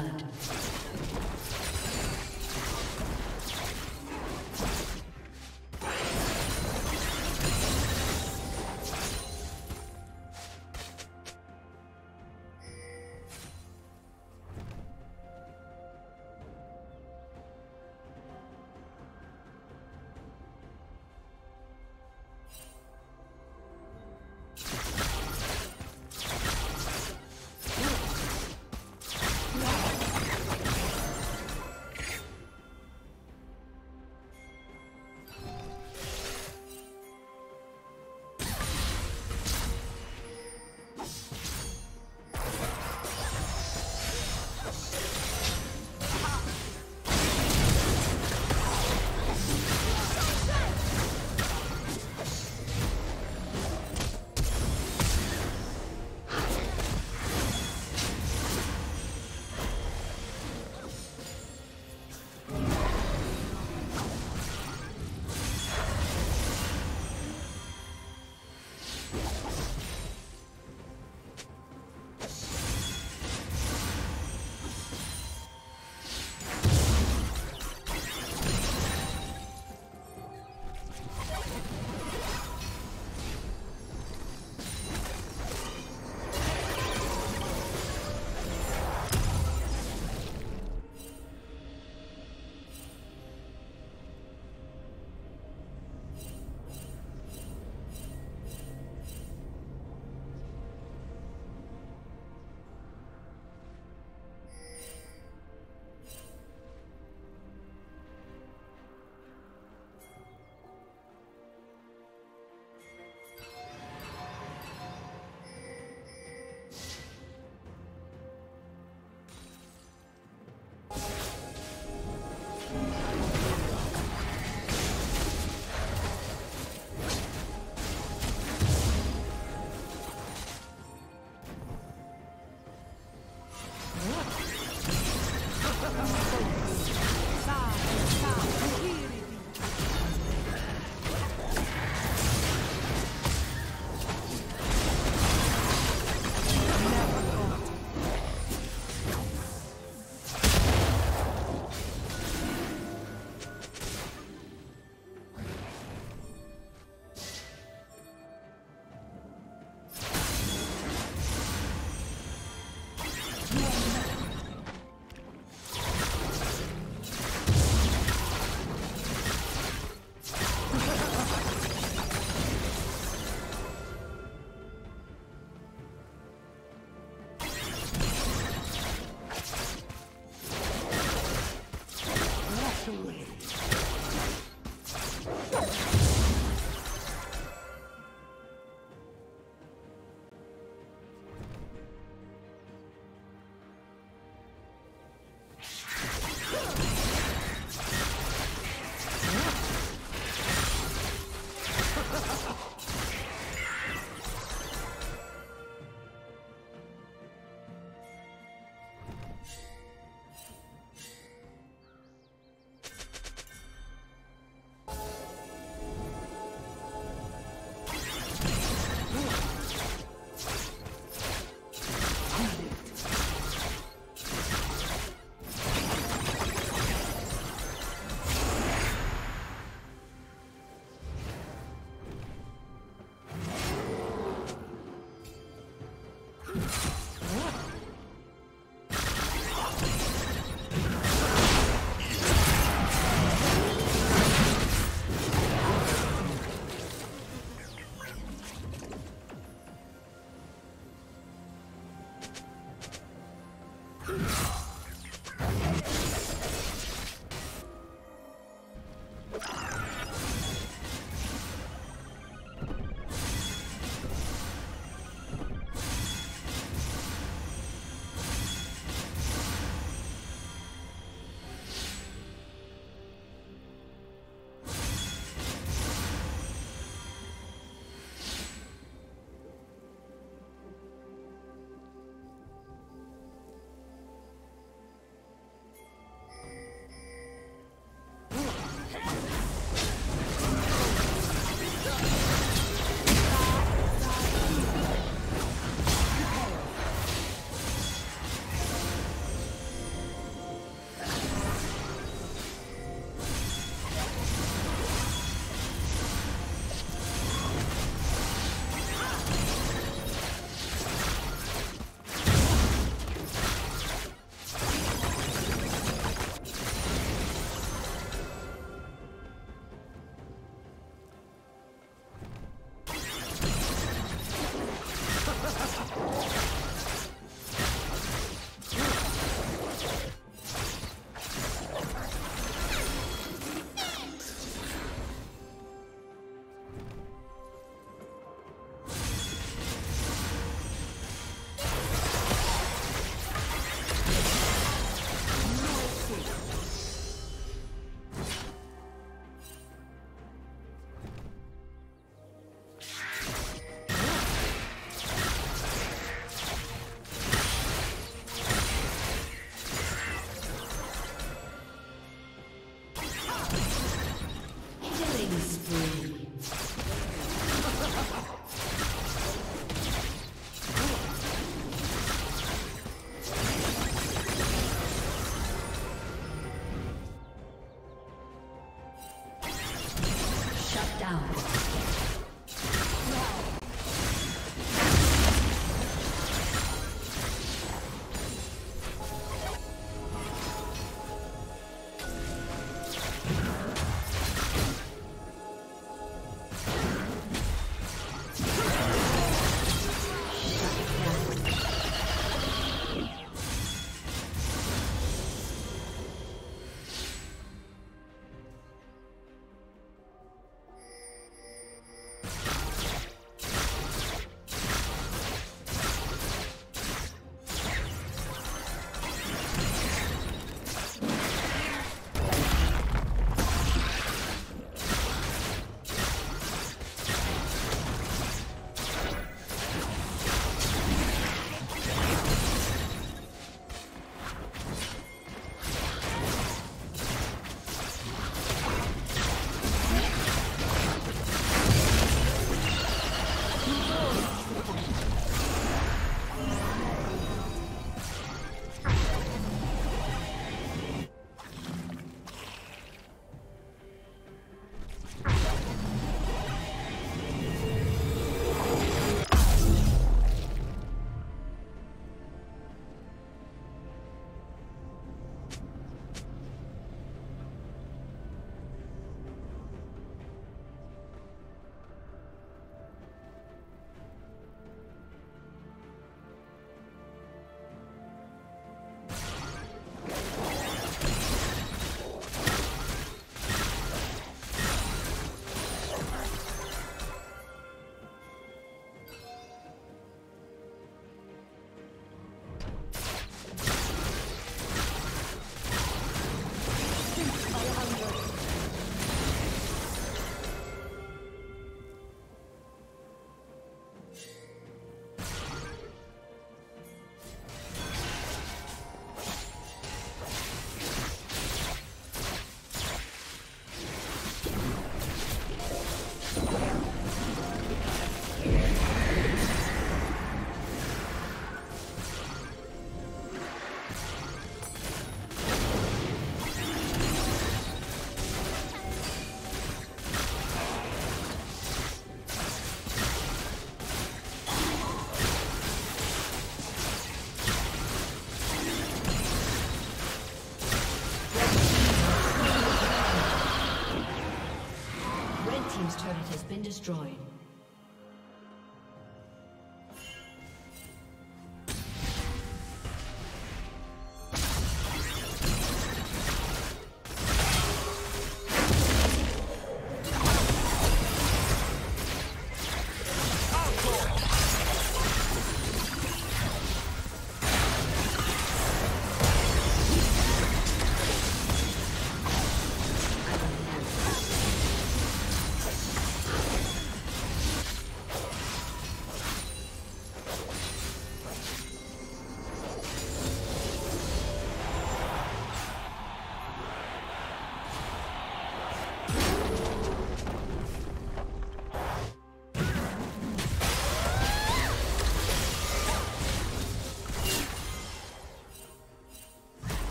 blood. destroyed.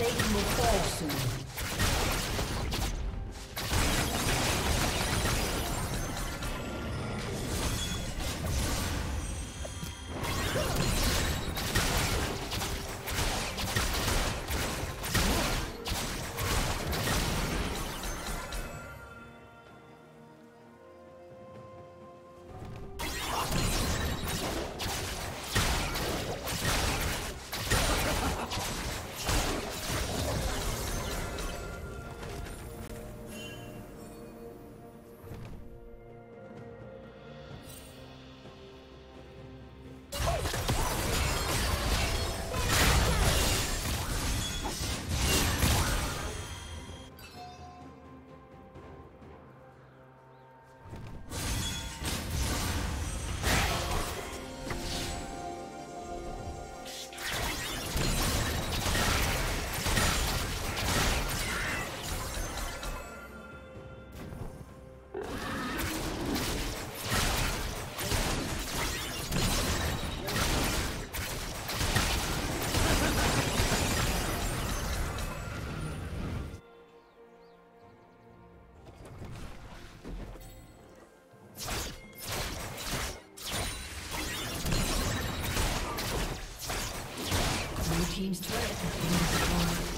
Satan will fall soon. Seems to have been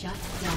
Shut down.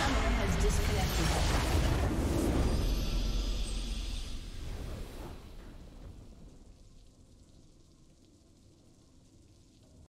Someone has disconnected.